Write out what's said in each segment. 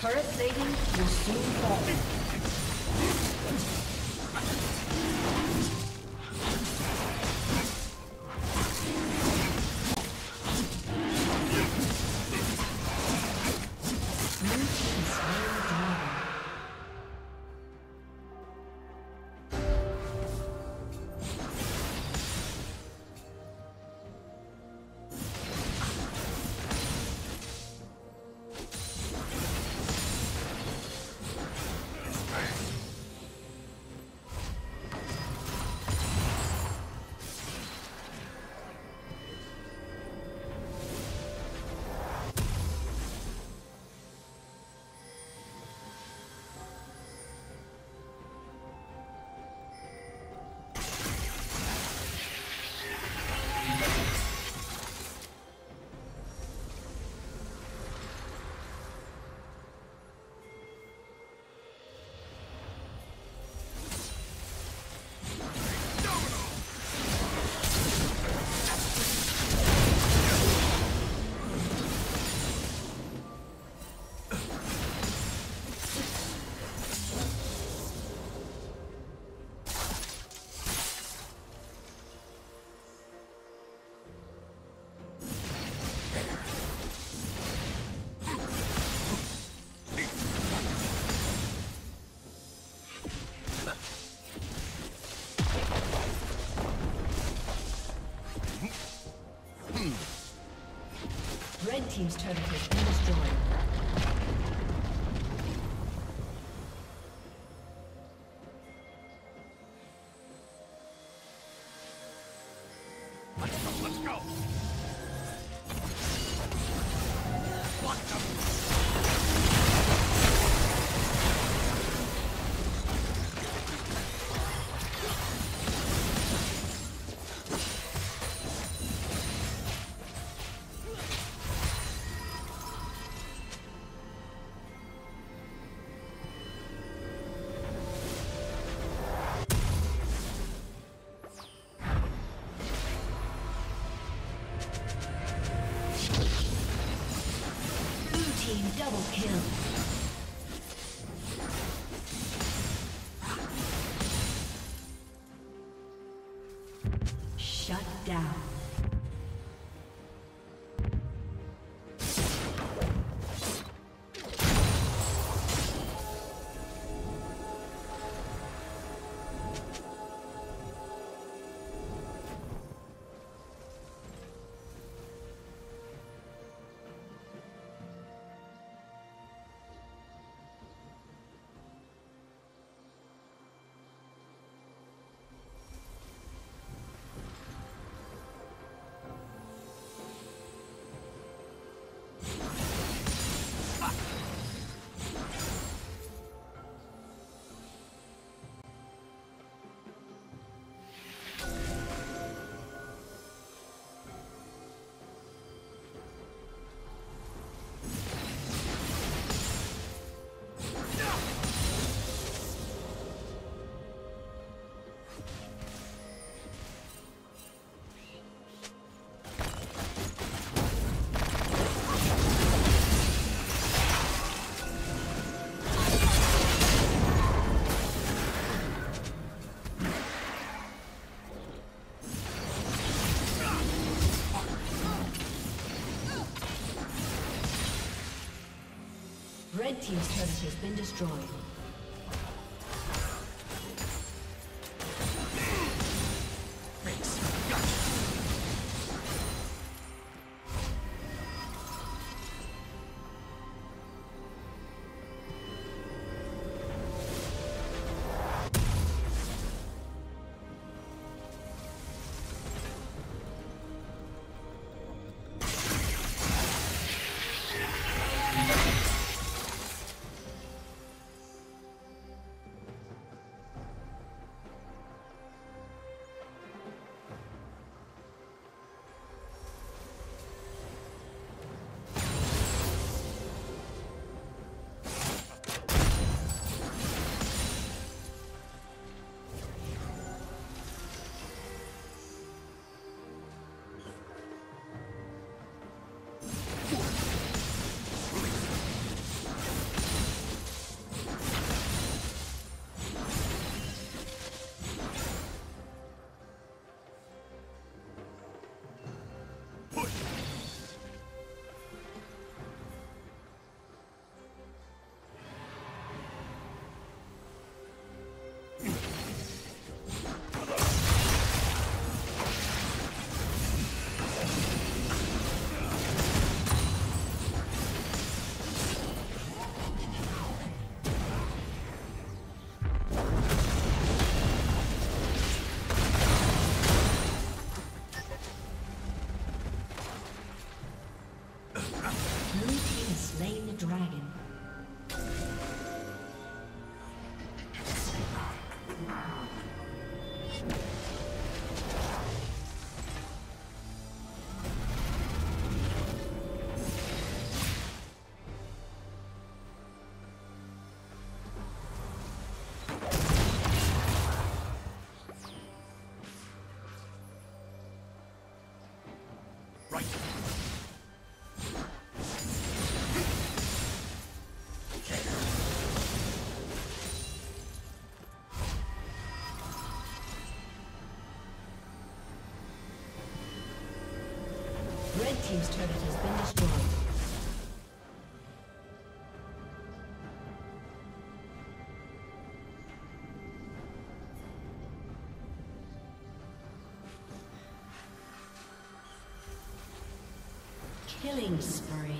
Turret plating will soon fall. team's turret has been destroyed. Double kill. Shut down. Red team's turret has been destroyed. Red team's turret has been destroyed. Killing spree.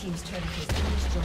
Team's turret has been destroyed.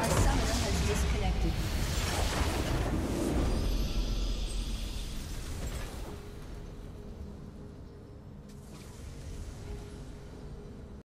A summoner has disconnected.